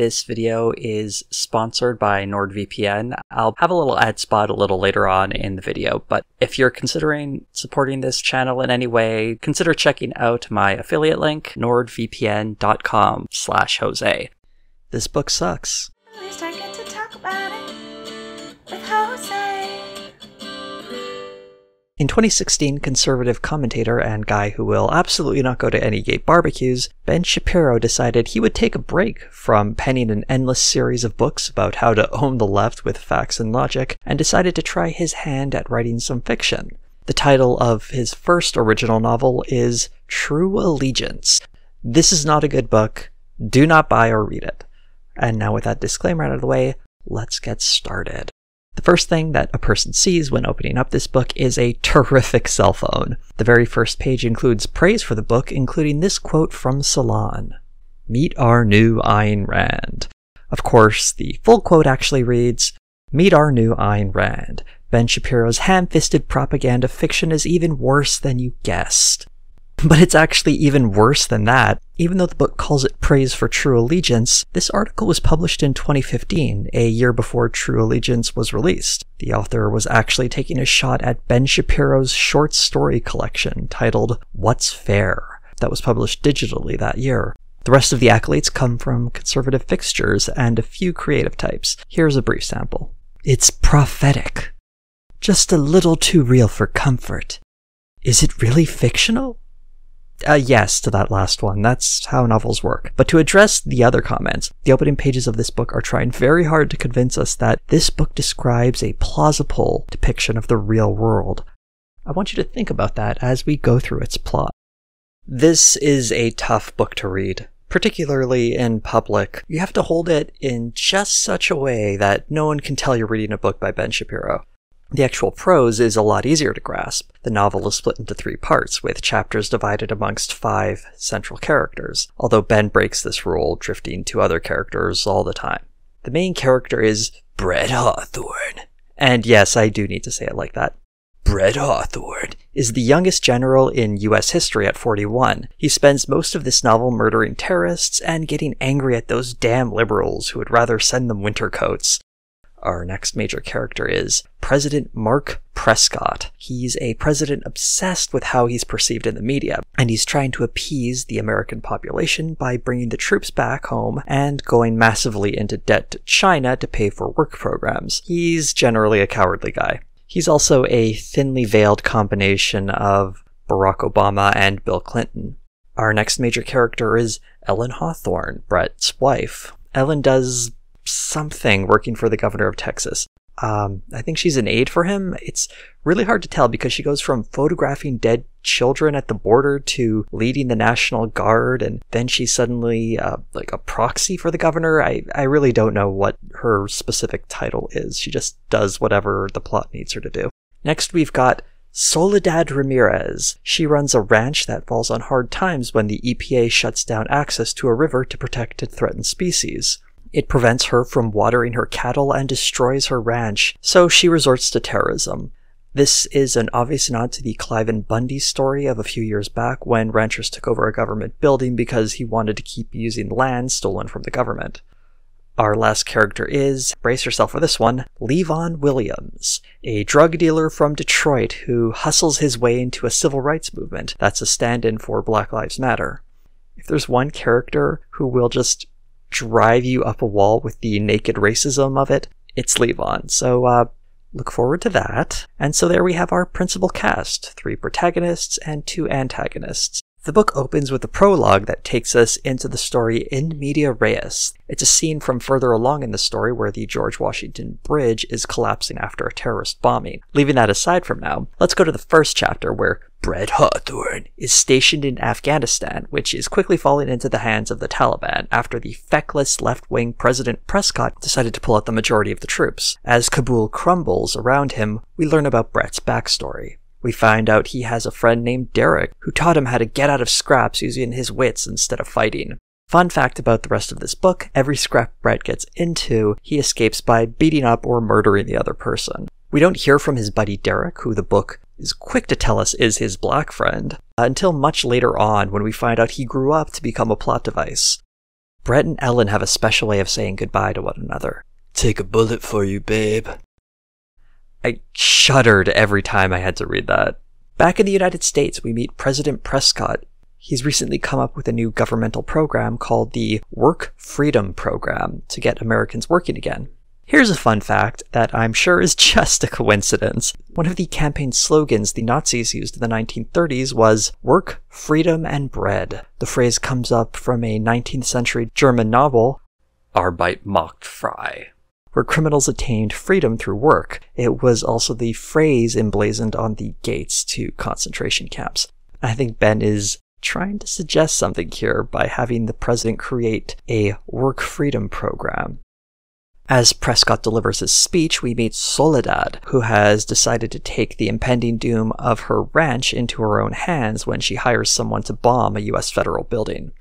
This video is sponsored by NordVPN. I'll have a little ad spot a little later on in the video, but if you're considering supporting this channel in any way, consider checking out my affiliate link, nordvpn.com/José. This book sucks. At least I get to talk about it with José. In 2016, conservative commentator and guy who will absolutely not go to any gay barbecues, Ben Shapiro decided he would take a break from penning an endless series of books about how to own the left with facts and logic, and decided to try his hand at writing some fiction. The title of his first original novel is True Allegiance. This is not a good book. Do not buy or read it. And now with that disclaimer out of the way, let's get started. The first thing that a person sees when opening up this book is a terrific cell phone. The very first page includes praise for the book, including this quote from Salon. "Meet our new Ayn Rand." Of course, the full quote actually reads, "Meet our new Ayn Rand. Ben Shapiro's ham-fisted propaganda fiction is even worse than you guessed." But it's actually even worse than that. Even though the book calls it praise for True Allegiance, this article was published in 2015, a year before True Allegiance was released. The author was actually taking a shot at Ben Shapiro's short story collection titled What's Fair? That was published digitally that year. The rest of the accolades come from conservative fixtures and a few creative types. Here's a brief sample. "It's prophetic. Just a little too real for comfort. Is it really fictional?" Yes to that last one. That's how novels work. But to address the other comments, the opening pages of this book are trying very hard to convince us that this book describes a plausible depiction of the real world. I want you to think about that as we go through its plot. This is a tough book to read, particularly in public. You have to hold it in just such a way that no one can tell you're reading a book by Ben Shapiro. The actual prose is a lot easier to grasp. The novel is split into three parts, with chapters divided amongst five central characters, although Ben breaks this rule, drifting to other characters all the time. The main character is Brett Hawthorne. And yes, I do need to say it like that. Brett Hawthorne is the youngest general in US history at 41. He spends most of this novel murdering terrorists and getting angry at those damn liberals who would rather send them winter coats. Our next major character is President Mark Prescott. He's a president obsessed with how he's perceived in the media, and he's trying to appease the American population by bringing the troops back home and going massively into debt to China to pay for work programs. He's generally a cowardly guy. He's also a thinly veiled combination of Barack Obama and Bill Clinton. Our next major character is Ellen Hawthorne, Brett's wife. Ellen does something working for the governor of Texas. I think she's an aide for him. It's really hard to tell because she goes from photographing dead children at the border to leading the National Guard, and then she's suddenly like a proxy for the governor. I really don't know what her specific title is. She just does whatever the plot needs her to do. Next, we've got Soledad Ramirez. She runs a ranch that falls on hard times when the EPA shuts down access to a river to protect a threatened species. It prevents her from watering her cattle and destroys her ranch, so she resorts to terrorism. This is an obvious nod to the Cliven Bundy story of a few years back when ranchers took over a government building because he wanted to keep using land stolen from the government. Our last character is, brace yourself for this one, Levon Williams, a drug dealer from Detroit who hustles his way into a civil rights movement that's a stand-in for Black Lives Matter. If there's one character who will just drive you up a wall with the naked racism of it, it's Levon. So look forward to that. And so there we have our principal cast, three protagonists and two antagonists. The book opens with a prologue that takes us into the story in media res. It's a scene from further along in the story where the George Washington Bridge is collapsing after a terrorist bombing. Leaving that aside from now, let's go to the first chapter where Brett Hawthorne is stationed in Afghanistan, which is quickly falling into the hands of the Taliban after the feckless left-wing President Prescott decided to pull out the majority of the troops. As Kabul crumbles around him, we learn about Brett's backstory. We find out he has a friend named Derek, who taught him how to get out of scraps using his wits instead of fighting. Fun fact about the rest of this book, every scrap Brett gets into, he escapes by beating up or murdering the other person. We don't hear from his buddy Derek, who the book is quick to tell us is his black friend, until much later on when we find out he grew up to become a plot device. Brett and Ellen have a special way of saying goodbye to one another. Take a bullet for you, babe. I shuddered every time I had to read that. Back in the United States, we meet President Prescott. He's recently come up with a new governmental program called the Work Freedom Program to get Americans working again. Here's a fun fact that I'm sure is just a coincidence. One of the campaign slogans the Nazis used in the 1930s was, "Work, Freedom, and Bread." The phrase comes up from a 19th century German novel, Arbeit macht frei, where criminals attained freedom through work. It was also the phrase emblazoned on the gates to concentration camps. I think Ben is trying to suggest something here by having the president create a work freedom program. As Prescott delivers his speech, we meet Soledad, who has decided to take the impending doom of her ranch into her own hands when she hires someone to bomb a U.S. federal building.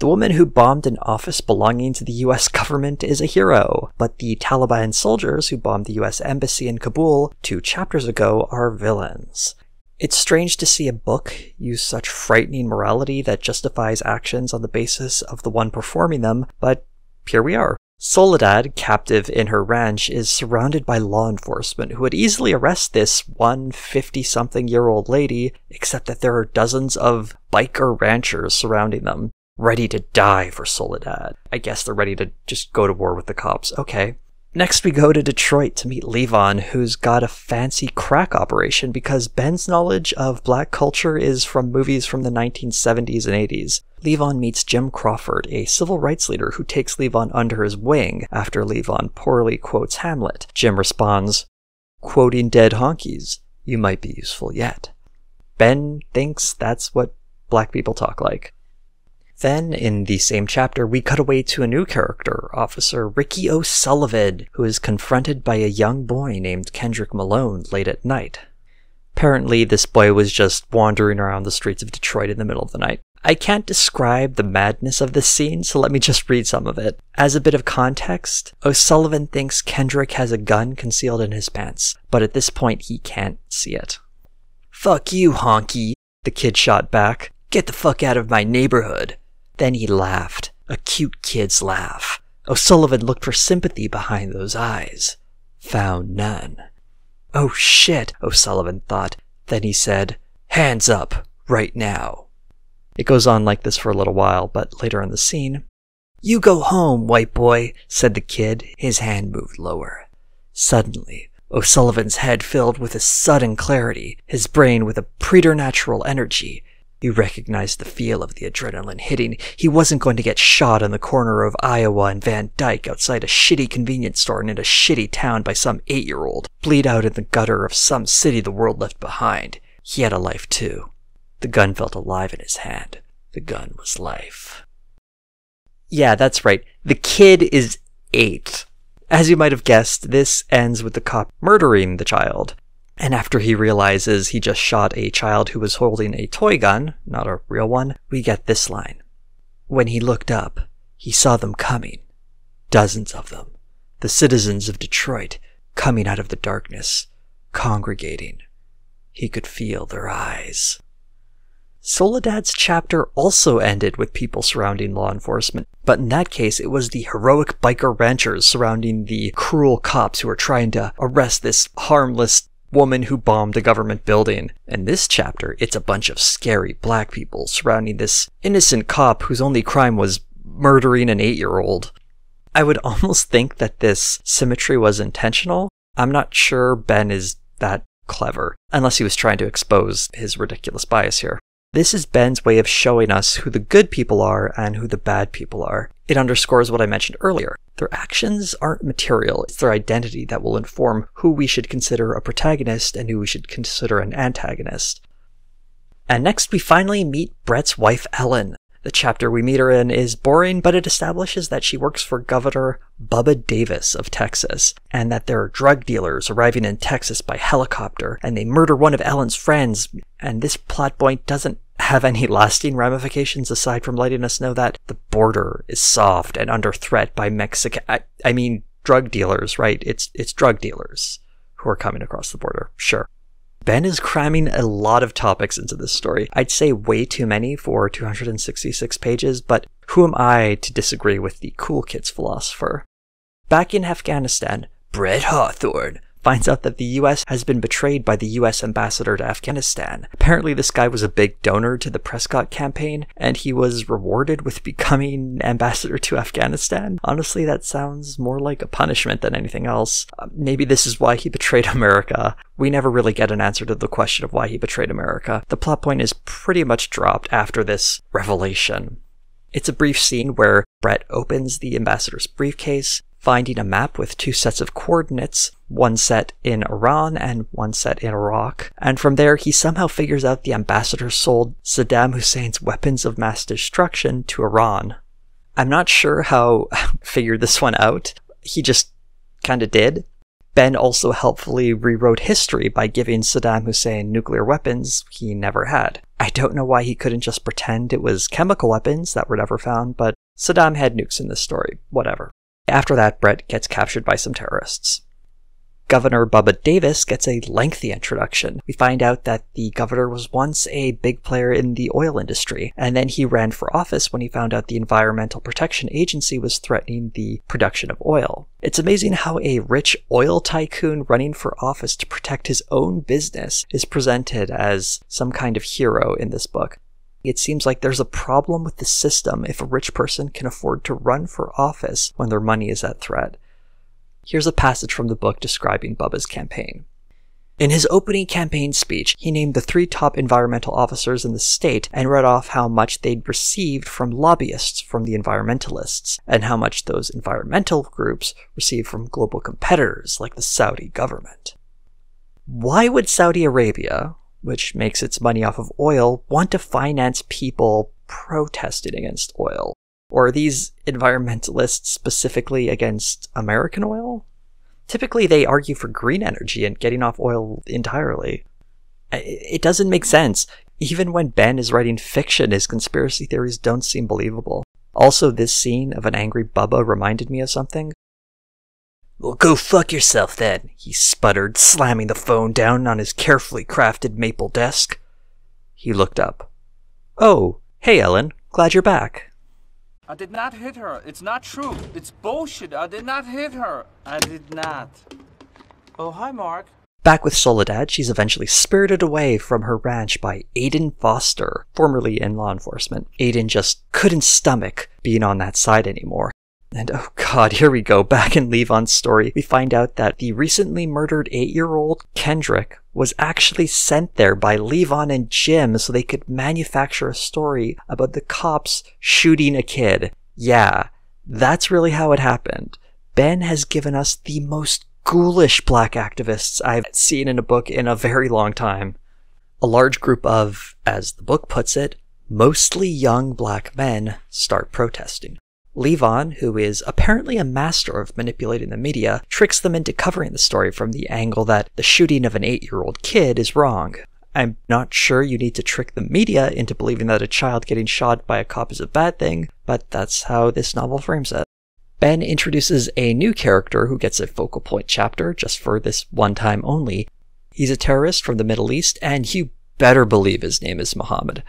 The woman who bombed an office belonging to the U.S. government is a hero, but the Taliban soldiers who bombed the U.S. embassy in Kabul 2 chapters ago are villains. It's strange to see a book use such frightening morality that justifies actions on the basis of the one performing them, but here we are. Soledad, captive in her ranch, is surrounded by law enforcement who would easily arrest this 50-something-year-old lady, except that there are dozens of biker ranchers surrounding them, ready to die for Soledad. I guess they're ready to just go to war with the cops. Okay. Next we go to Detroit to meet Levon, who's got a fancy crack operation because Ben's knowledge of black culture is from movies from the 1970s and 80s. Levon meets Jim Crawford, a civil rights leader who takes Levon under his wing after Levon poorly quotes Hamlet. Jim responds, "Quoting dead honkies, you might be useful yet." Ben thinks that's what black people talk like. Then, in the same chapter, we cut away to a new character, Officer Ricky O'Sullivan, who is confronted by a young boy named Kendrick Malone late at night. Apparently, this boy was just wandering around the streets of Detroit in the middle of the night. I can't describe the madness of this scene, so let me just read some of it. As a bit of context, O'Sullivan thinks Kendrick has a gun concealed in his pants, but at this point he can't see it. "Fuck you, honky," the kid shot back. "Get the fuck out of my neighborhood." Then he laughed, a cute kid's laugh. O'Sullivan looked for sympathy behind those eyes. Found none. "Oh shit," O'Sullivan thought. Then he said, "Hands up, right now." It goes on like this for a little while, but later in the scene, "You go home, white boy," said the kid. His hand moved lower. Suddenly, O'Sullivan's head filled with a sudden clarity, his brain with a preternatural energy. He recognized the feel of the adrenaline hitting. He wasn't going to get shot on the corner of Iowa and Van Dyke outside a shitty convenience store and in a shitty town by some 8-year-old, bleed out in the gutter of some city the world left behind. He had a life too. The gun felt alive in his hand. The gun was life. Yeah, that's right. The kid is 8. As you might have guessed, this ends with the cop murdering the child. And after he realizes he just shot a child who was holding a toy gun, not a real one, we get this line. "When he looked up, he saw them coming. Dozens of them. The citizens of Detroit, coming out of the darkness, congregating. He could feel their eyes." Soledad's chapter also ended with people surrounding law enforcement, but in that case it was the heroic biker ranchers surrounding the cruel cops who were trying to arrest this harmless woman who bombed a government building. In this chapter, it's a bunch of scary black people surrounding this innocent cop whose only crime was murdering an 8-year-old. I would almost think that this symmetry was intentional. I'm not sure Ben is that clever, unless he was trying to expose his ridiculous bias here. This is Ben's way of showing us who the good people are and who the bad people are. It underscores what I mentioned earlier. Their actions aren't material, it's their identity that will inform who we should consider a protagonist and who we should consider an antagonist. And next we finally meet Brett's wife Ellen. The chapter we meet her in is boring, but it establishes that she works for Governor Bubba Davis of Texas, and that there are drug dealers arriving in Texas by helicopter, and they murder one of Ellen's friends, and this plot point doesn't have any lasting ramifications aside from letting us know that the border is soft and under threat by Mexican... I mean, drug dealers, right? It's drug dealers who are coming across the border, sure. Ben is cramming a lot of topics into this story. I'd say way too many for 266 pages, but who am I to disagree with the cool kids philosopher? Back in Afghanistan, Brett Hawthorne finds out that the US has been betrayed by the US ambassador to Afghanistan. Apparently this guy was a big donor to the Prescott campaign, and he was rewarded with becoming ambassador to Afghanistan. Honestly, that sounds more like a punishment than anything else. Maybe this is why he betrayed America. We never really get an answer to the question of why he betrayed America. The plot point is pretty much dropped after this revelation. It's a brief scene where Brett opens the ambassador's briefcase, finding a map with two sets of coordinates, one set in Iran and one set in Iraq, and from there he somehow figures out the ambassador sold Saddam Hussein's weapons of mass destruction to Iran. I'm not sure how figured this one out, he just kinda did. Ben also helpfully rewrote history by giving Saddam Hussein nuclear weapons he never had. I don't know why he couldn't just pretend it was chemical weapons that were never found, but Saddam had nukes in this story, whatever. After that, Brett gets captured by some terrorists. Governor Bubba Davis gets a lengthy introduction. We find out that the governor was once a big player in the oil industry, and then he ran for office when he found out the Environmental Protection Agency was threatening the production of oil. It's amazing how a rich oil tycoon running for office to protect his own business is presented as some kind of hero in this book. It seems like there's a problem with the system if a rich person can afford to run for office when their money is at threat. Here's a passage from the book describing Bubba's campaign. In his opening campaign speech, he named the 3 top environmental officers in the state and read off how much they'd received from lobbyists from the environmentalists, and how much those environmental groups received from global competitors like the Saudi government. Why would Saudi Arabia, which makes its money off of oil, want to finance people protesting against oil? Or are these environmentalists specifically against American oil? Typically they argue for green energy and getting off oil entirely. It doesn't make sense. Even when Ben is writing fiction, his conspiracy theories don't seem believable. Also, this scene of an angry Bubba reminded me of something. Well, go fuck yourself then, he sputtered, slamming the phone down on his carefully crafted maple desk. He looked up. Oh, hey Ellen, glad you're back. I did not hit her, it's not true, it's bullshit, I did not hit her, I did not. Oh, hi Mark. Back with Soledad, she's eventually spirited away from her ranch by Aiden Foster, formerly in law enforcement. Aiden just couldn't stomach being on that side anymore. And oh god, here we go, back in Levon's story, we find out that the recently murdered 8-year-old Kendrick was actually sent there by Levon and Jim so they could manufacture a story about the cops shooting a kid. Yeah, that's really how it happened. Ben has given us the most ghoulish black activists I've seen in a book in a very long time. A large group of, as the book puts it, mostly young black men start protesting. Levon, who is apparently a master of manipulating the media, tricks them into covering the story from the angle that the shooting of an 8-year-old kid is wrong. I'm not sure you need to trick the media into believing that a child getting shot by a cop is a bad thing, but that's how this novel frames it. Ben introduces a new character who gets a focal point chapter just for this one time only. He's a terrorist from the Middle East, and you better believe his name is Muhammad.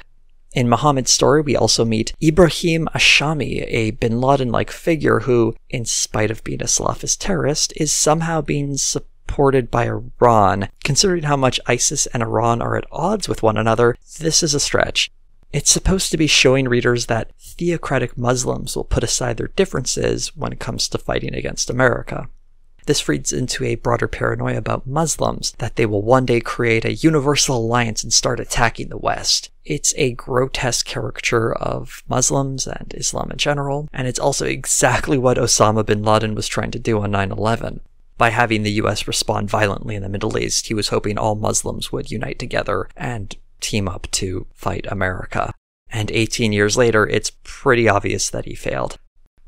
In Muhammad's story, we also meet Ibrahim Ashami, a bin Laden-like figure who, in spite of being a Salafist terrorist, is somehow being supported by Iran. Considering how much ISIS and Iran are at odds with one another, this is a stretch. It's supposed to be showing readers that theocratic Muslims will put aside their differences when it comes to fighting against America. This feeds into a broader paranoia about Muslims, that they will one day create a universal alliance and start attacking the West. It's a grotesque caricature of Muslims and Islam in general, and it's also exactly what Osama bin Laden was trying to do on 9/11. By having the US respond violently in the Middle East, he was hoping all Muslims would unite together and team up to fight America. And 18 years later, it's pretty obvious that he failed.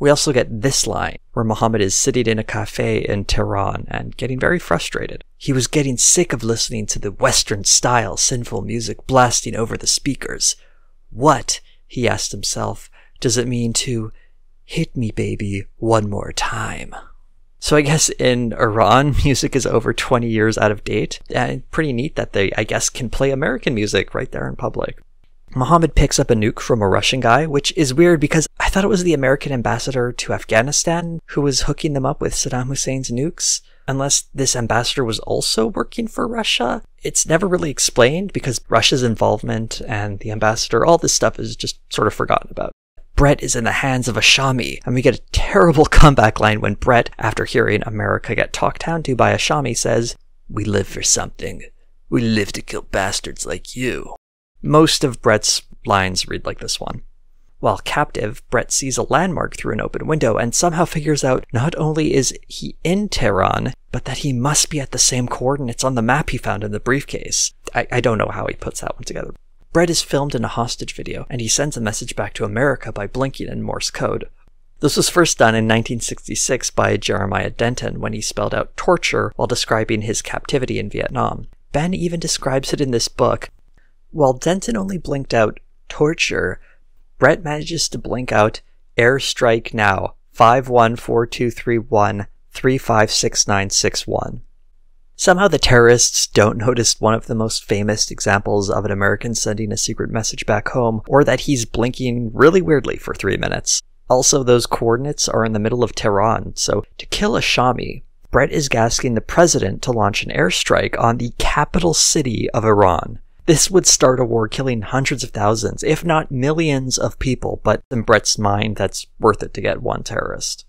We also get this line, where Muhammad is sitting in a cafe in Tehran and getting very frustrated. He was getting sick of listening to the Western-style sinful music blasting over the speakers. What, he asked himself, does it mean to hit me baby one more time? So I guess in Iran, music is over 20 years out of date, and pretty neat that they, I guess, can play American music right there in public. Muhammad picks up a nuke from a Russian guy, which is weird because I thought it was the American ambassador to Afghanistan who was hooking them up with Saddam Hussein's nukes, unless this ambassador was also working for Russia. It's never really explained because Russia's involvement and the ambassador, all this stuff is just sort of forgotten about. Brett is in the hands of Ashami, and we get a terrible comeback line when Brett, after hearing America get talked down to by Ashami, says, "We live for something. We live to kill bastards like you." Most of Brett's lines read like this one. While captive, Brett sees a landmark through an open window and somehow figures out not only is he in Tehran, but that he must be at the same coordinates on the map he found in the briefcase. I don't know how he puts that one together. Brett is filmed in a hostage video, and he sends a message back to America by blinking in Morse code. This was first done in 1966 by Jeremiah Denton when he spelled out torture while describing his captivity in Vietnam. Ben even describes it in this book. While Denton only blinked out torture, Brett manages to blink out airstrike now 514231356961. Somehow the terrorists don't notice one of the most famous examples of an American sending a secret message back home, or that he's blinking really weirdly for 3 minutes. Also, those coordinates are in the middle of Tehran, so to kill Ashami, Brett is asking the president to launch an airstrike on the capital city of Iran. This would start a war killing hundreds of thousands, if not millions of people, but in Brett's mind, that's worth it to get one terrorist.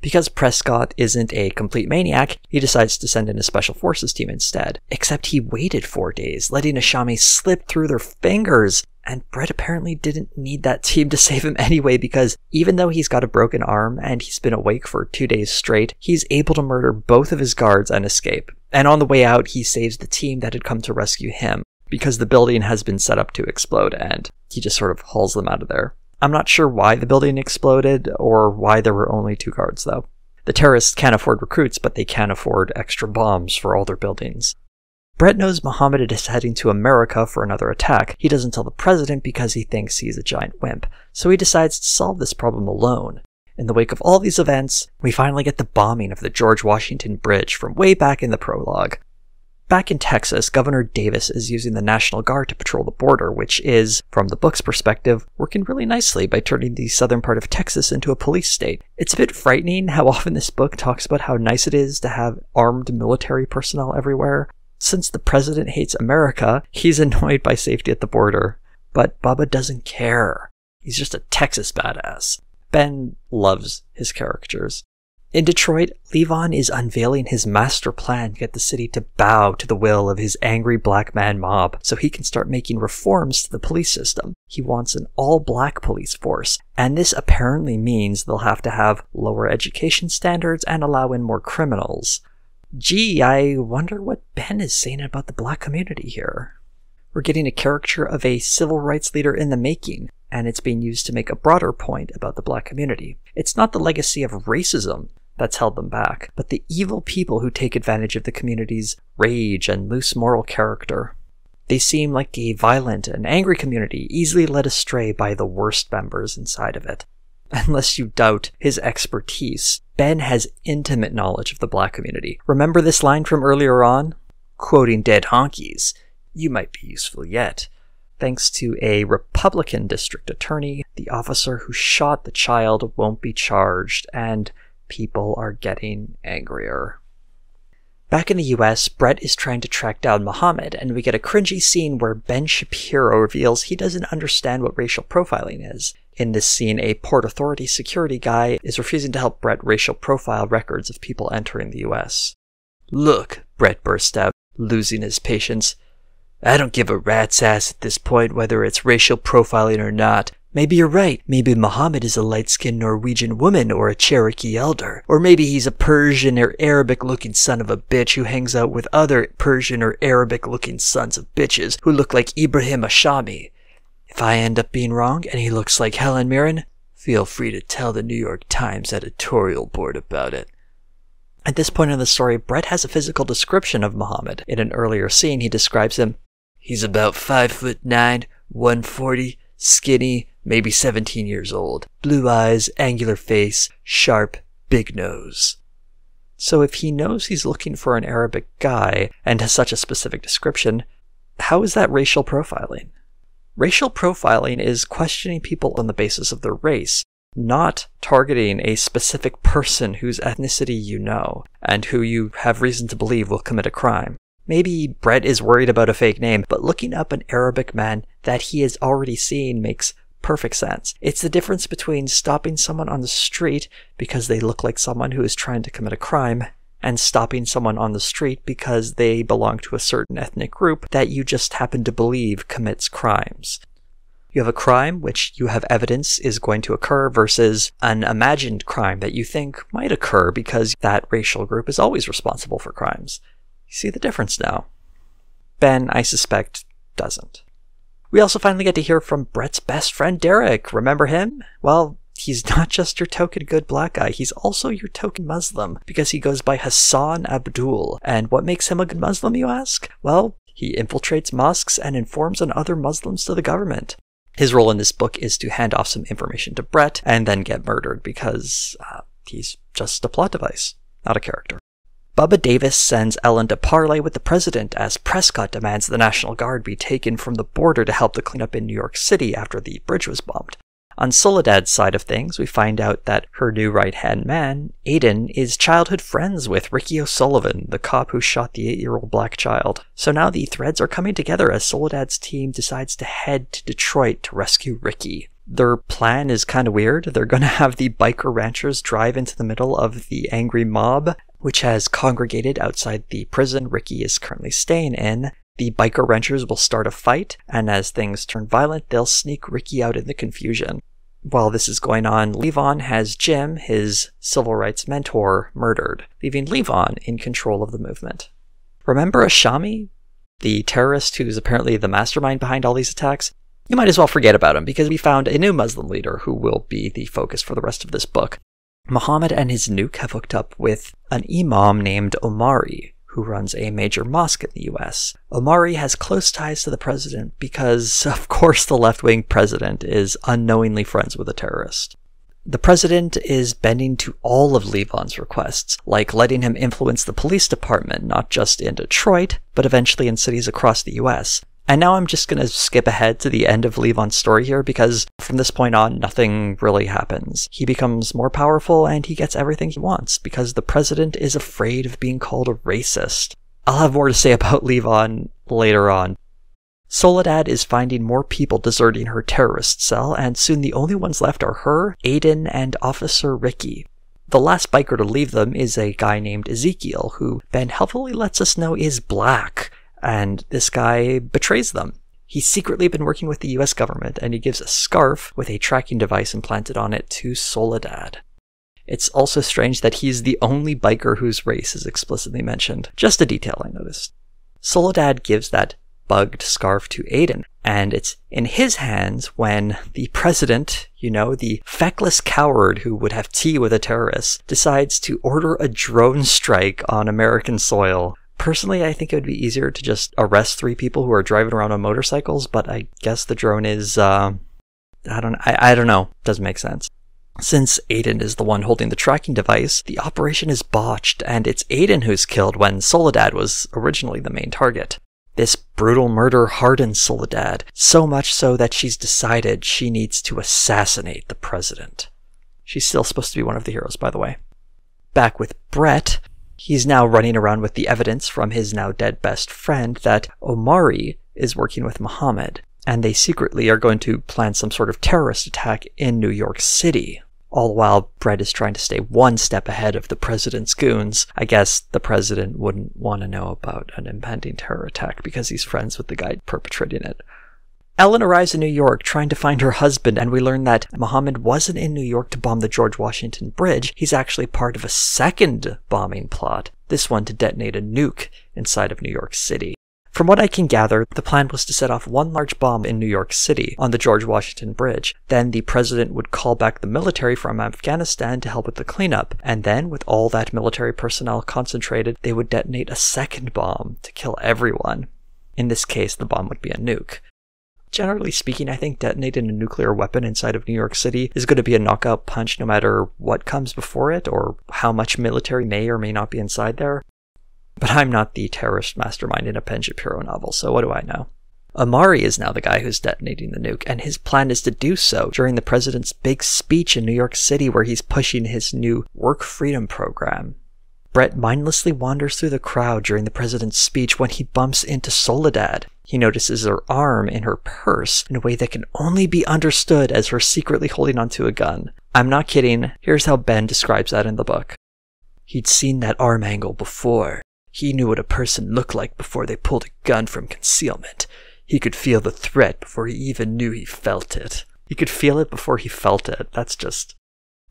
Because Prescott isn't a complete maniac, he decides to send in a special forces team instead. Except he waited 4 days, letting Ashami slip through their fingers, and Brett apparently didn't need that team to save him anyway because even though he's got a broken arm and he's been awake for 2 days straight, he's able to murder both of his guards and escape. And on the way out, he saves the team that had come to rescue him because the building has been set up to explode and he just sort of hauls them out of there. I'm not sure why the building exploded or why there were only 2 guards, though. The terrorists can't afford recruits, but they can afford extra bombs for all their buildings. Brett knows Muhammad is heading to America for another attack. He doesn't tell the president because he thinks he's a giant wimp, so he decides to solve this problem alone. In the wake of all these events, we finally get the bombing of the George Washington Bridge from way back in the prologue. Back in Texas, Governor Davis is using the National Guard to patrol the border, which is, from the book's perspective, working really nicely by turning the southern part of Texas into a police state. It's a bit frightening how often this book talks about how nice it is to have armed military personnel everywhere. Since the president hates America, he's annoyed by safety at the border. But Bubba doesn't care. He's just a Texas badass. Ben loves his characters. In Detroit, Levon is unveiling his master plan to get the city to bow to the will of his angry black man mob so he can start making reforms to the police system. He wants an all-black police force, and this apparently means they'll have to have lower education standards and allow in more criminals. Gee, I wonder what Ben is saying about the black community here. We're getting a caricature of a civil rights leader in the making, and it's being used to make a broader point about the black community. It's not the legacy of racism that's held them back, but the evil people who take advantage of the community's rage and loose moral character. They seem like a violent and angry community, easily led astray by the worst members inside of it. Unless you doubt his expertise, Ben has intimate knowledge of the black community. Remember this line from earlier on? Quoting dead honkies, "You might be useful yet." Thanks to a Republican district attorney, the officer who shot the child won't be charged, and people are getting angrier. Back in the US, Brett is trying to track down Muhammad, and we get a cringy scene where Ben Shapiro reveals he doesn't understand what racial profiling is. In this scene, a Port Authority security guy is refusing to help Brett racial profile records of people entering the US. "Look," Brett bursts out, losing his patience. "I don't give a rat's ass at this point whether it's racial profiling or not. Maybe you're right. Maybe Muhammad is a light-skinned Norwegian woman or a Cherokee elder. Or maybe he's a Persian or Arabic-looking son of a bitch who hangs out with other Persian or Arabic-looking sons of bitches who look like Ibrahim Ashami. If I end up being wrong and he looks like Helen Mirren, feel free to tell the New York Times editorial board about it." At this point in the story, Brett has a physical description of Muhammad. In an earlier scene, he describes him. "He's about 5'9", 140, skinny, maybe 17 years old. Blue eyes, angular face, sharp, big nose." So if he knows he's looking for an Arabic guy and has such a specific description, how is that racial profiling? Racial profiling is questioning people on the basis of their race, not targeting a specific person whose ethnicity you know and who you have reason to believe will commit a crime. Maybe Brett is worried about a fake name, but looking up an Arabic man that he is already seeing makes perfect sense. It's the difference between stopping someone on the street because they look like someone who is trying to commit a crime and stopping someone on the street because they belong to a certain ethnic group that you just happen to believe commits crimes. You have a crime which you have evidence is going to occur versus an imagined crime that you think might occur because that racial group is always responsible for crimes. You see the difference now? Ben, I suspect, doesn't. We also finally get to hear from Brett's best friend, Derek. Remember him? Well, he's not just your token good black guy, he's also your token Muslim, because he goes by Hassan Abdul. And what makes him a good Muslim, you ask? Well, he infiltrates mosques and informs on other Muslims to the government. His role in this book is to hand off some information to Brett and then get murdered, because he's just a plot device, not a character. Bubba Davis sends Ellen to parlay with the president as Prescott demands the National Guard be taken from the border to help the cleanup in New York City after the bridge was bombed. On Soledad's side of things, we find out that her new right-hand man, Aiden, is childhood friends with Ricky O'Sullivan, the cop who shot the 8-year-old black child. So now the threads are coming together as Soledad's team decides to head to Detroit to rescue Ricky. Their plan is kind of weird. They're going to have the biker ranchers drive into the middle of the angry mob, which has congregated outside the prison Ricky is currently staying in. The biker ranchers will start a fight, and as things turn violent, they'll sneak Ricky out in the confusion. While this is going on, Levon has Jim, his civil rights mentor, murdered, leaving Levon in control of the movement. Remember Ashami, the terrorist who's apparently the mastermind behind all these attacks? You might as well forget about him, because we found a new Muslim leader who will be the focus for the rest of this book. Muhammad and his nuke have hooked up with an imam named Omari, who runs a major mosque in the US. Omari has close ties to the president because, of course, the left-wing president is unknowingly friends with a terrorist. The president is bending to all of Levon's requests, like letting him influence the police department, not just in Detroit, but eventually in cities across the US. And now I'm just going to skip ahead to the end of Levon's story here, because from this point on, nothing really happens. He becomes more powerful and he gets everything he wants because the president is afraid of being called a racist. I'll have more to say about Levon later on. Soledad is finding more people deserting her terrorist cell, and soon the only ones left are her, Aiden, and Officer Ricky. The last biker to leave them is a guy named Ezekiel, who Ben helpfully lets us know is black. And this guy betrays them. He's secretly been working with the US government, and he gives a scarf with a tracking device implanted on it to Soledad. It's also strange that he's the only biker whose race is explicitly mentioned. Just a detail I noticed. Soledad gives that bugged scarf to Aiden, and it's in his hands when the president, you know, the feckless coward who would have tea with a terrorist, decides to order a drone strike on American soil. Personally, I think it would be easier to just arrest 3 people who are driving around on motorcycles, but I guess the drone is, I don't know. Doesn't make sense. Since Aiden is the one holding the tracking device, the operation is botched, and it's Aiden who's killed when Soledad was originally the main target. This brutal murder hardens Soledad, so much so that she's decided she needs to assassinate the president. She's still supposed to be one of the heroes, by the way. Back with Brett, he's now running around with the evidence from his now-dead best friend that Omari is working with Muhammad, and they secretly are going to plan some sort of terrorist attack in New York City, all while Brett is trying to stay one step ahead of the president's goons. I guess the president wouldn't want to know about an impending terror attack because he's friends with the guy perpetrating it. Ellen arrives in New York trying to find her husband, and we learn that Muhammad wasn't in New York to bomb the George Washington Bridge. He's actually part of a second bombing plot, this one to detonate a nuke inside of New York City. From what I can gather, the plan was to set off one large bomb in New York City on the George Washington Bridge. Then the president would call back the military from Afghanistan to help with the cleanup, and then, with all that military personnel concentrated, they would detonate a second bomb to kill everyone. In this case, the bomb would be a nuke. generally speaking, I think detonating a nuclear weapon inside of New York City is going to be a knockout punch no matter what comes before it or how much military may or may not be inside there. But I'm not the terrorist mastermind in a Ben Shapiro novel, so what do I know? Omari is now the guy who's detonating the nuke, and his plan is to do so during the president's big speech in New York City where he's pushing his new Work Freedom Program. Brett mindlessly wanders through the crowd during the president's speech when he bumps into Soledad. He notices her arm in her purse in a way that can only be understood as her secretly holding onto a gun. I'm not kidding, here's how Ben describes that in the book. He'd seen that arm angle before. He knew what a person looked like before they pulled a gun from concealment. He could feel the threat before he even knew he felt it. He could feel it before he felt it. That's just...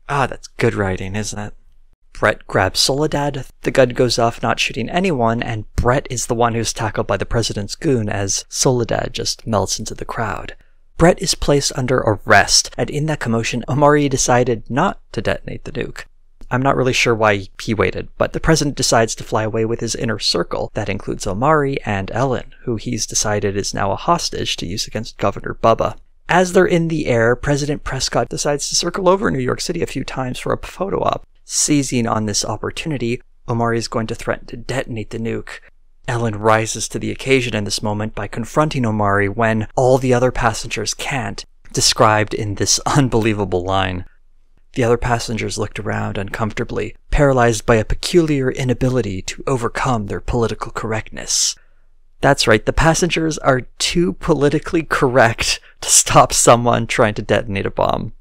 ah, that's good writing, isn't it? Brett grabs Soledad, the gun goes off not shooting anyone, and Brett is the one who's tackled by the president's goon as Soledad just melts into the crowd. Brett is placed under arrest, and in that commotion, Omari decided not to detonate the nuke. I'm not really sure why he waited, but the president decides to fly away with his inner circle. That includes Omari and Ellen, who he's decided is now a hostage to use against Governor Bubba. As they're in the air, President Prescott decides to circle over New York City a few times for a photo op. Seizing on this opportunity, Omari is going to threaten to detonate the nuke. Ellen rises to the occasion in this moment by confronting Omari when all the other passengers can't, described in this unbelievable line. The other passengers looked around uncomfortably, paralyzed by a peculiar inability to overcome their political correctness. That's right, the passengers are too politically correct to stop someone trying to detonate a bomb.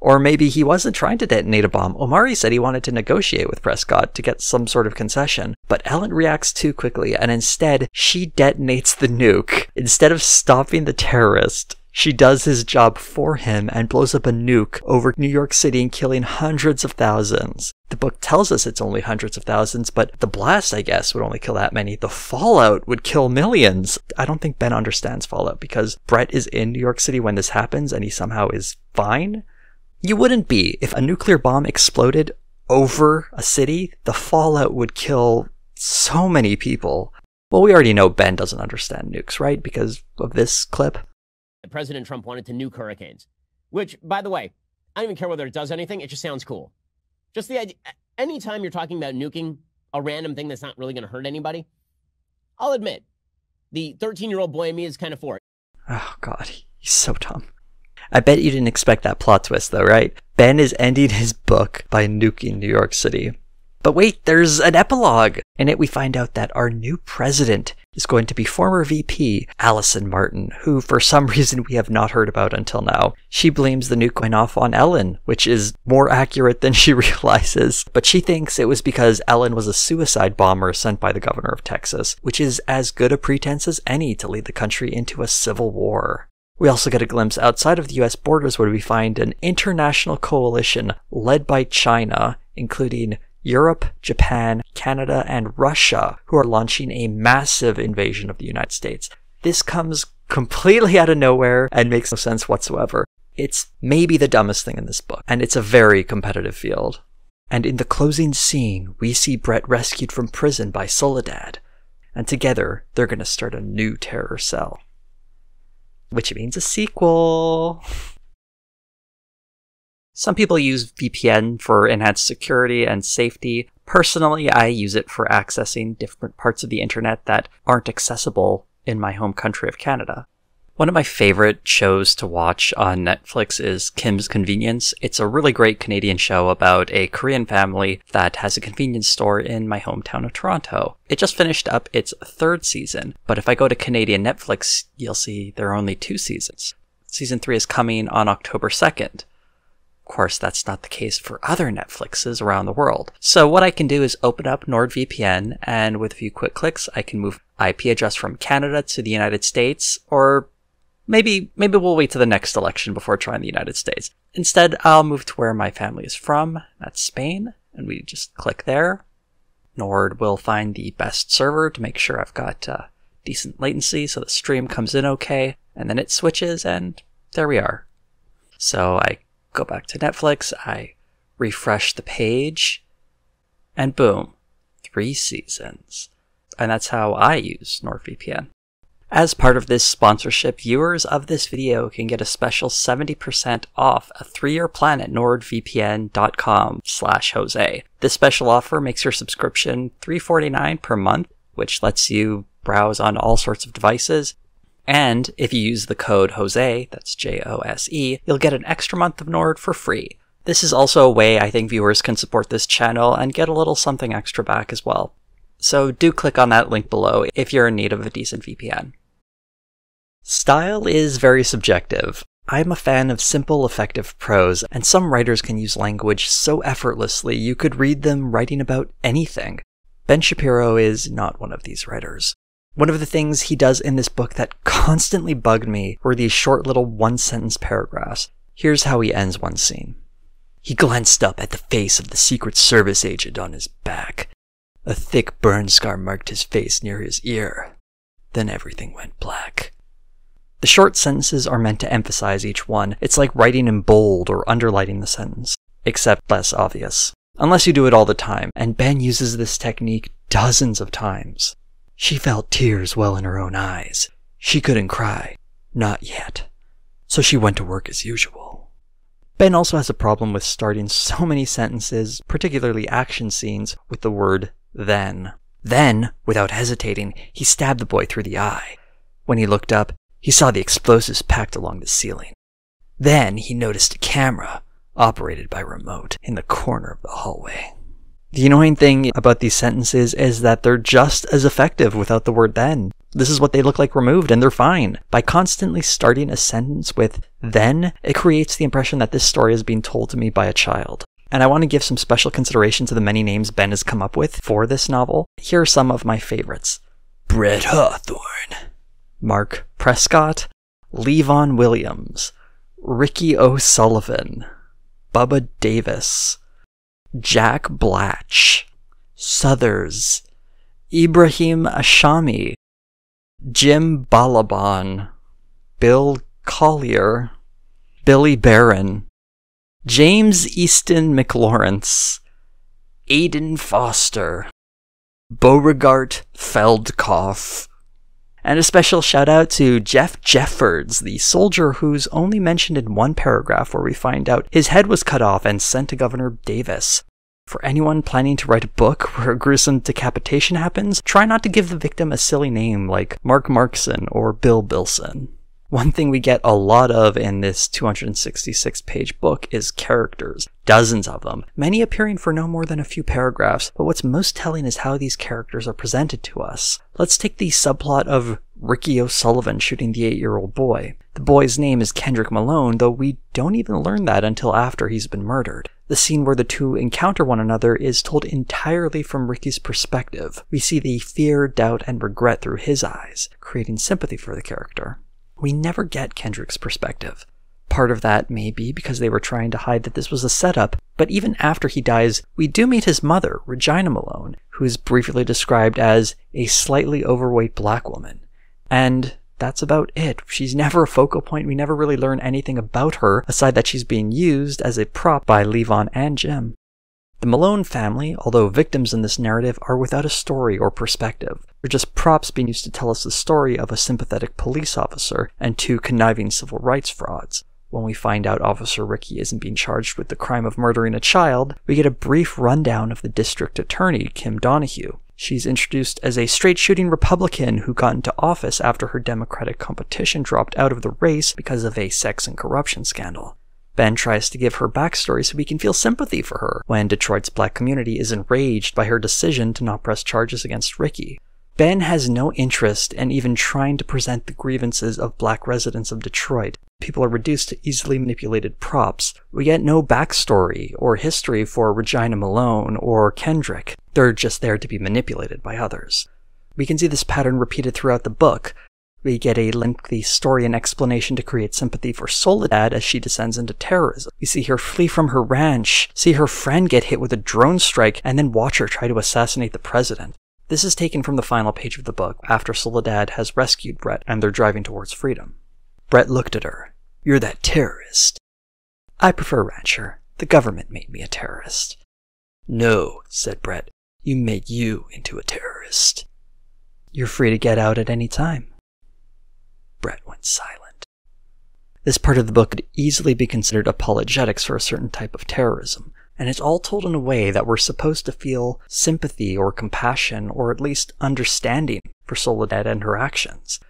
Or maybe he wasn't trying to detonate a bomb. Omari said he wanted to negotiate with Prescott to get some sort of concession, but Ellen reacts too quickly, and instead, she detonates the nuke. Instead of stopping the terrorist, she does his job for him and blows up a nuke over New York City and killing hundreds of thousands. The book tells us it's only hundreds of thousands, but the blast, I guess, would only kill that many. The fallout would kill millions. I don't think Ben understands fallout because Brett is in New York City when this happens and he somehow is fine. You wouldn't be. If a nuclear bomb exploded over a city, the fallout would kill so many people. Well, we already know Ben doesn't understand nukes, right? Because of this clip. President Trump wanted to nuke hurricanes, which, by the way, I don't even care whether it does anything. It just sounds cool. Just the idea, anytime you're talking about nuking a random thing that's not really going to hurt anybody, I'll admit, the 13-year-old boy in me is kind of for it. Oh, God, he's so dumb. I bet you didn't expect that plot twist, though, right? Ben is ending his book by nuking New York City. But wait, there's an epilogue! In it, we find out that our new president is going to be former VP Allison Martin, who for some reason we have not heard about until now. She blames the nuke going off on Ellen, which is more accurate than she realizes, but she thinks it was because Ellen was a suicide bomber sent by the governor of Texas, which is as good a pretense as any to lead the country into a civil war. We also get a glimpse outside of the US borders where we find an international coalition led by China, including Europe, Japan, Canada, and Russia, who are launching a massive invasion of the United States. This comes completely out of nowhere and makes no sense whatsoever. It's maybe the dumbest thing in this book, and it's a very competitive field. And in the closing scene, we see Brett rescued from prison by Soledad, and together they're going to start a new terror cell. Which means a sequel. Some people use VPN for enhanced security and safety. Personally, I use it for accessing different parts of the internet that aren't accessible in my home country of Canada. One of my favorite shows to watch on Netflix is Kim's Convenience. It's a really great Canadian show about a Korean family that has a convenience store in my hometown of Toronto. It just finished up its third season, but if I go to Canadian Netflix, you'll see there are only 2 seasons. Season 3 is coming on October 2nd. Of course, that's not the case for other Netflixes around the world. So what I can do is open up NordVPN, and with a few quick clicks, I can move IP address from Canada to the United States, or maybe we'll wait till the next election before trying the United States. Instead, I'll move to where my family is from, that's Spain, and we just click there. Nord will find the best server to make sure I've got decent latency, so the stream comes in okay, and then it switches, and there we are. So I go back to Netflix, I refresh the page, and boom, 3 seasons. And that's how I use NordVPN. As part of this sponsorship, viewers of this video can get a special 70% off a 3-year plan at nordvpn.com/Jose. This special offer makes your subscription $3.49 per month, which lets you browse on all sorts of devices. And if you use the code Jose, that's J-O-S-E, you'll get an extra month of Nord for free. This is also a way I think viewers can support this channel and get a little something extra back as well. So do click on that link below if you're in need of a decent VPN. Style is very subjective. I'm a fan of simple, effective prose, and some writers can use language so effortlessly you could read them writing about anything. Ben Shapiro is not one of these writers. One of the things he does in this book that constantly bugged me were these short little one-sentence paragraphs. Here's how he ends one scene. He glanced up at the face of the Secret Service agent on his back. A thick burn scar marked his face near his ear. Then everything went black. The short sentences are meant to emphasize each one. It's like writing in bold or underlining the sentence, except less obvious. Unless you do it all the time, and Ben uses this technique dozens of times. She felt tears well in her own eyes. She couldn't cry. Not yet. So she went to work as usual. Ben also has a problem with starting so many sentences, particularly action scenes, with the word then. Then, without hesitating, he stabbed the boy through the eye. When he looked up, he saw the explosives packed along the ceiling. Then he noticed a camera, operated by remote, in the corner of the hallway. The annoying thing about these sentences is that they're just as effective without the word then. This is what they look like removed, and they're fine. By constantly starting a sentence with then, it creates the impression that this story is being told to me by a child. And I want to give some special consideration to the many names Ben has come up with for this novel. Here are some of my favorites. Brett Hawthorne, Mark Prescott, Levon Williams, Ricky O'Sullivan, Bubba Davis, Jack Blatch, Southers, Ibrahim Ashami, Jim Balaban, Bill Collier, Billy Barron, James Easton McLawrence, Aiden Foster, Beauregard Feldkoff, and a special shout out to Jeff Jeffords, the soldier who's only mentioned in one paragraph where we find out his head was cut off and sent to Governor Davis. For anyone planning to write a book where a gruesome decapitation happens, try not to give the victim a silly name like Mark Markson or Bill Bilson. One thing we get a lot of in this 266-page book is characters, dozens of them, many appearing for no more than a few paragraphs, but what's most telling is how these characters are presented to us. Let's take the subplot of Ricky O'Sullivan shooting the 8-year-old boy. The boy's name is Kendrick Malone, though we don't even learn that until after he's been murdered. The scene where the two encounter one another is told entirely from Ricky's perspective. We see the fear, doubt, and regret through his eyes, creating sympathy for the character. We never get Kendrick's perspective. Part of that may be because they were trying to hide that this was a setup, but even after he dies, we do meet his mother, Regina Malone, who is briefly described as a slightly overweight black woman. And that's about it. She's never a focal point. We never really learn anything about her, aside that she's being used as a prop by Levon and Jim. The Malone family, although victims in this narrative, are without a story or perspective. They're just props being used to tell us the story of a sympathetic police officer and two conniving civil rights frauds. When we find out Officer Ricky isn't being charged with the crime of murdering a child, we get a brief rundown of the district attorney, Kim Donahue. She's introduced as a straight-shooting Republican who got into office after her Democratic competition dropped out of the race because of a sex and corruption scandal. Ben tries to give her backstory so we can feel sympathy for her when Detroit's black community is enraged by her decision to not press charges against Ricky. Ben has no interest in even trying to present the grievances of black residents of Detroit. People are reduced to easily manipulated props. We get no backstory or history for Regina Malone or Kendrick. They're just there to be manipulated by others. We can see this pattern repeated throughout the book. We get a lengthy story and explanation to create sympathy for Soledad as she descends into terrorism. We see her flee from her ranch, see her friend get hit with a drone strike, and then watch her try to assassinate the president. This is taken from the final page of the book, after Soledad has rescued Brett and they're driving towards freedom. Brett looked at her. "You're that terrorist." "I prefer rancher. The government made me a terrorist." "No," said Brett. "You made you into a terrorist." "You're free to get out at any time." Brett went silent. This part of the book could easily be considered apologetics for a certain type of terrorism, and it's all told in a way that we're supposed to feel sympathy or compassion, or at least understanding, for Soledad and her actions.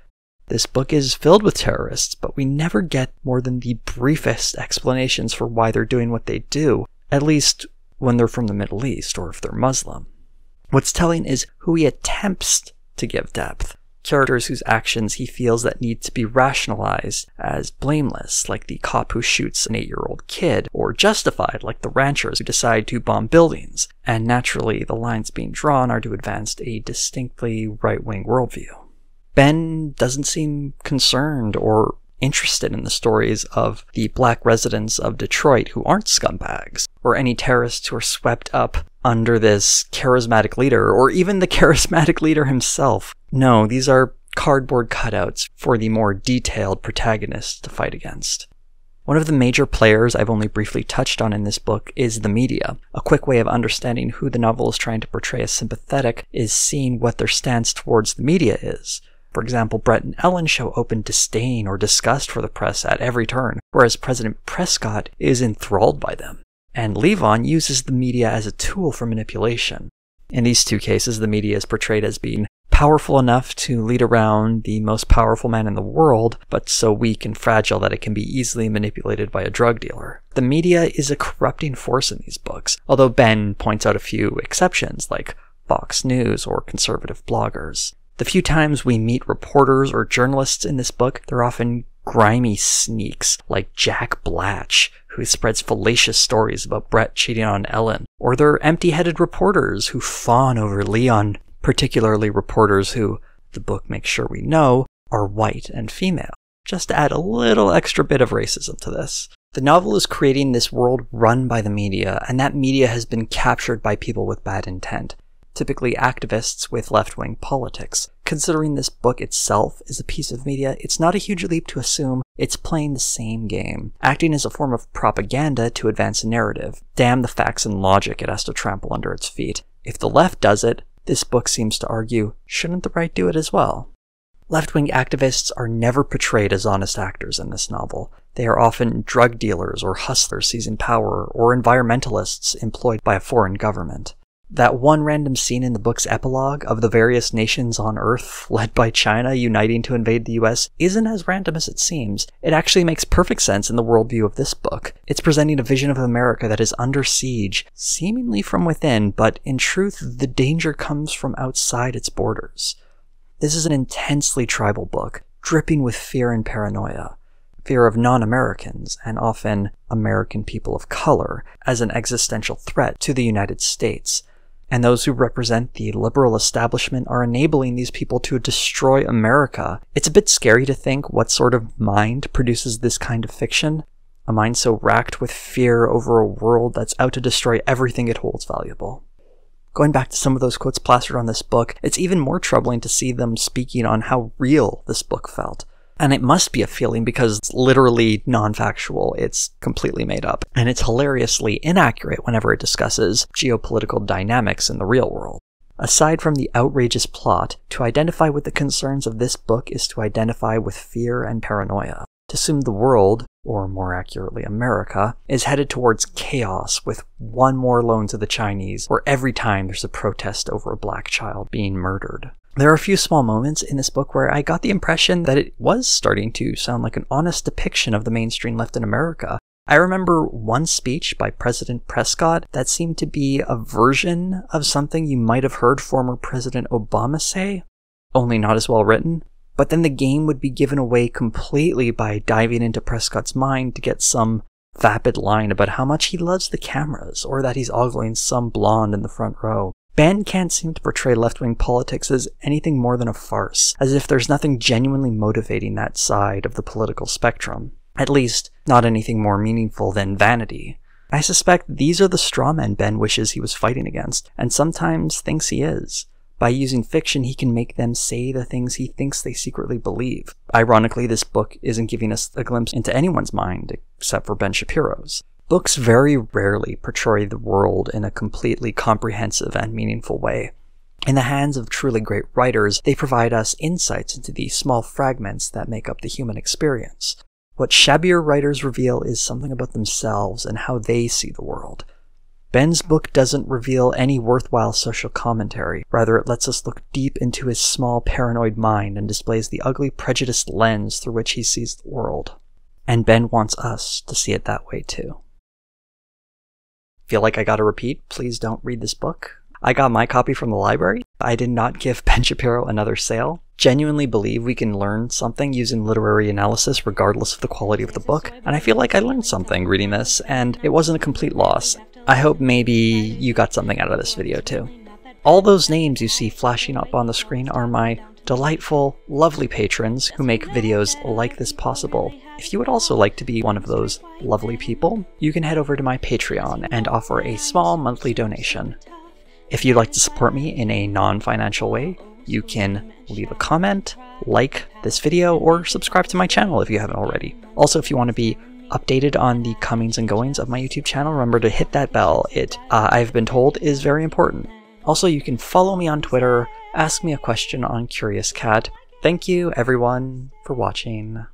This book is filled with terrorists, but we never get more than the briefest explanations for why they're doing what they do, at least when they're from the Middle East or if they're Muslim. What's telling is who he attempts to give depth, characters whose actions he feels that need to be rationalized as blameless, like the cop who shoots an 8-year-old kid, or justified, like the ranchers who decide to bomb buildings, and naturally the lines being drawn are to advance a distinctly right-wing worldview. Ben doesn't seem concerned or interested in the stories of the black residents of Detroit who aren't scumbags, or any terrorists who are swept up under this charismatic leader, or even the charismatic leader himself. No, these are cardboard cutouts for the more detailed protagonists to fight against. One of the major players I've only briefly touched on in this book is the media. A quick way of understanding who the novel is trying to portray as sympathetic is seeing what their stance towards the media is. For example, Brett and Ellen show open disdain or disgust for the press at every turn, whereas President Prescott is enthralled by them. And Levon uses the media as a tool for manipulation. In these two cases, the media is portrayed as being powerful enough to lead around the most powerful man in the world, but so weak and fragile that it can be easily manipulated by a drug dealer. The media is a corrupting force in these books, although Ben points out a few exceptions, like Fox News or conservative bloggers. The few times we meet reporters or journalists in this book, they're often grimy sneaks like Jack Blatch, who spreads fallacious stories about Brett cheating on Ellen, or they're empty-headed reporters who fawn over Leon, particularly reporters who, the book makes sure we know, are white and female, just to add a little extra bit of racism to this. The novel is creating this world run by the media, and that media has been captured by people with bad intent, typically activists with left-wing politics. Considering this book itself is a piece of media, it's not a huge leap to assume it's playing the same game, acting as a form of propaganda to advance a narrative. Damn the facts and logic it has to trample under its feet. If the left does it, this book seems to argue, shouldn't the right do it as well? Left-wing activists are never portrayed as honest actors in this novel. They are often drug dealers or hustlers seizing power, or environmentalists employed by a foreign government. That one random scene in the book's epilogue of the various nations on Earth, led by China, uniting to invade the US, isn't as random as it seems. It actually makes perfect sense in the worldview of this book. It's presenting a vision of America that is under siege, seemingly from within, but in truth, the danger comes from outside its borders. This is an intensely tribal book, dripping with fear and paranoia. Fear of non-Americans, and often American people of color, as an existential threat to the United States. And those who represent the liberal establishment are enabling these people to destroy America. It's a bit scary to think what sort of mind produces this kind of fiction, a mind so racked with fear over a world that's out to destroy everything it holds valuable. Going back to some of those quotes plastered on this book, it's even more troubling to see them speaking on how real this book felt. And it must be a feeling because it's literally non-factual, it's completely made up, and it's hilariously inaccurate whenever it discusses geopolitical dynamics in the real world. Aside from the outrageous plot, to identify with the concerns of this book is to identify with fear and paranoia, to assume the world, or more accurately America, is headed towards chaos with one more loan to the Chinese, or every time there's a protest over a black child being murdered. There are a few small moments in this book where I got the impression that it was starting to sound like an honest depiction of the mainstream left in America. I remember one speech by President Prescott that seemed to be a version of something you might have heard former President Obama say, only not as well written. But then the game would be given away completely by diving into Prescott's mind to get some vapid line about how much he loves the cameras, or that he's ogling some blonde in the front row. Ben can't seem to portray left-wing politics as anything more than a farce, as if there's nothing genuinely motivating that side of the political spectrum. At least, not anything more meaningful than vanity. I suspect these are the straw men Ben wishes he was fighting against, and sometimes thinks he is. By using fiction, he can make them say the things he thinks they secretly believe. Ironically, this book isn't giving us a glimpse into anyone's mind, except for Ben Shapiro's. Books very rarely portray the world in a completely comprehensive and meaningful way. In the hands of truly great writers, they provide us insights into the small fragments that make up the human experience. What shabbier writers reveal is something about themselves and how they see the world. Ben's book doesn't reveal any worthwhile social commentary. Rather, it lets us look deep into his small, paranoid mind and displays the ugly, prejudiced lens through which he sees the world. And Ben wants us to see it that way, too. Feel like I gotta repeat? Please don't read this book. I got my copy from the library. I did not give Ben Shapiro another sale. Genuinely believe we can learn something using literary analysis regardless of the quality of the book, and I feel like I learned something reading this, and it wasn't a complete loss. I hope maybe you got something out of this video too. All those names you see flashing up on the screen are my delightful, lovely patrons who make videos like this possible. If you would also like to be one of those lovely people, you can head over to my Patreon and offer a small monthly donation. If you'd like to support me in a non-financial way, you can leave a comment, like this video, or subscribe to my channel if you haven't already. Also, if you want to be updated on the comings and goings of my YouTube channel, remember to hit that bell. It, I've been told, is very important. Also, you can follow me on Twitter, ask me a question on Curious Cat. Thank you, everyone, for watching.